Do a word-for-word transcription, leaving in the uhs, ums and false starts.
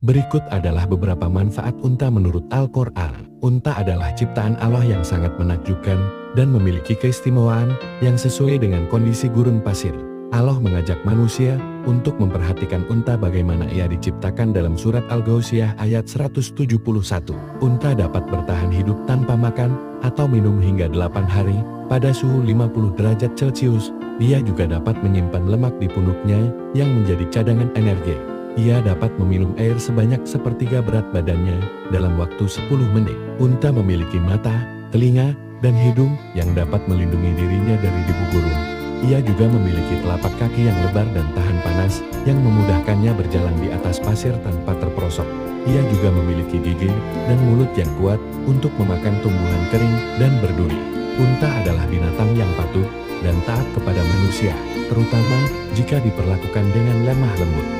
Berikut adalah beberapa manfaat unta menurut Al-Qur'an. Unta adalah ciptaan Allah yang sangat menakjubkan dan memiliki keistimewaan yang sesuai dengan kondisi gurun pasir. Allah mengajak manusia untuk memperhatikan unta bagaimana ia diciptakan dalam surat Al-Ghasyiyah ayat seratus tujuh puluh satu. Unta dapat bertahan hidup tanpa makan atau minum hingga delapan hari pada suhu lima puluh derajat Celcius. Dia juga dapat menyimpan lemak di punuknya yang menjadi cadangan energi. Ia dapat meminum air sebanyak sepertiga berat badannya dalam waktu sepuluh menit. Unta memiliki mata, telinga, dan hidung yang dapat melindungi dirinya dari debu gurun. Ia juga memiliki telapak kaki yang lebar dan tahan panas yang memudahkannya berjalan di atas pasir tanpa terperosok. Ia juga memiliki gigi dan mulut yang kuat untuk memakan tumbuhan kering dan berduri. Unta adalah binatang yang patuh dan taat kepada manusia, terutama jika diperlakukan dengan lemah lembut.